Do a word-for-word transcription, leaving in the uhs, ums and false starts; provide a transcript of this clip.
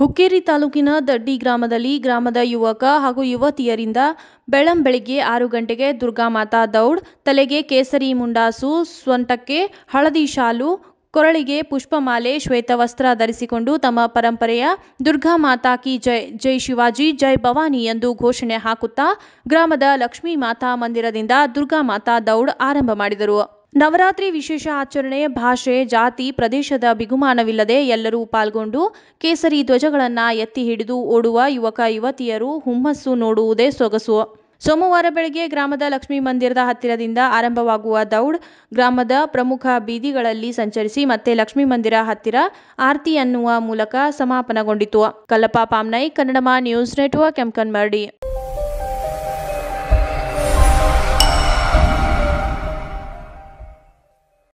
ಹುಕ್ಕೇರಿ ತಾಲೂಕಿನ ದಡ್ಡಿ ಗ್ರಾಮದಲ್ಲಿ ಗ್ರಾಮದ ಯುವಕ ಹಾಗೂ ಯುವತಿಯರಿಂದ ಬೆಳಂಬೆಳಗ್ಗೆ ಆರು ಗಂಟೆಗೆ ದುರ್ಗಾಮಾತಾ ದೌಡ್ ತಲೆಗೆ ಕೇಸರಿ ಮುಂಡಾಸು, ಸ್ವಂಟಕ್ಕೆ ಹಳದಿ ಶಾಲು, ಕೊರಳಿಗೆ ಪುಷ್ಪಮಾಲೆ, ಶ್ವೇತವಸ್ತ್ರ ಧರಿಸಿಕೊಂಡು ತಮ್ಮ ಪರಂಪರೆಯ ದುರ್ಗಾ ಮಾತಾ ಕಿ ಜೈ, ಜೈ ಶಿವಾಜಿ, ಜೈ ಭವಾನಿ ಎಂದು ಘೋಷಣೆ ಹಾಕುತ್ತಾ ಗ್ರಾಮದ ಲಕ್ಷ್ಮೀ ಮಾತಾ ಮಂದಿರದಿಂದ ದುರ್ಗಾ ಮಾತಾ ದೌಡ್ ಆರಂಭ ಮಾಡಿದರು. ನವರಾತ್ರಿ ವಿಶೇಷ ಆಚರಣೆ, ಭಾಷೆ, ಜಾತಿ, ಪ್ರದೇಶದ ಬಿಗುಮಾನವಿಲ್ಲದೆ ಎಲ್ಲರೂ ಪಾಲ್ಗೊಂಡು ಕೇಸರಿ ಧ್ವಜಗಳನ್ನು ಎತ್ತಿ ಹಿಡಿದು ಓಡುವ ಯುವಕ ಯುವತಿಯರು ಹುಮ್ಮಸ್ಸು ನೋಡುವುದೇ ಸೊಗಸು. ಸೋಮವಾರ ಬೆಳಗ್ಗೆ ಗ್ರಾಮದ ಲಕ್ಷ್ಮೀ ಮಂದಿರದ ಹತ್ತಿರದಿಂದ ಆರಂಭವಾಗುವ ದೌಡ್ ಗ್ರಾಮದ ಪ್ರಮುಖ ಬೀದಿಗಳಲ್ಲಿ ಸಂಚರಿಸಿ ಮತ್ತೆ ಲಕ್ಷ್ಮೀ ಮಂದಿರ ಹತ್ತಿರ ಆರತಿ ಅನ್ನುವ ಮೂಲಕ ಸಮಾಪನಗೊಂಡಿತು. ಕಲ್ಲಪ್ಪ ಪಾಮ್ನೈ, ಕನ್ನಡಮ ನ್ಯೂಸ್ ನೆಟ್ವರ್ಕ್, ಕೆಂಕನ್ಮರಡಿ.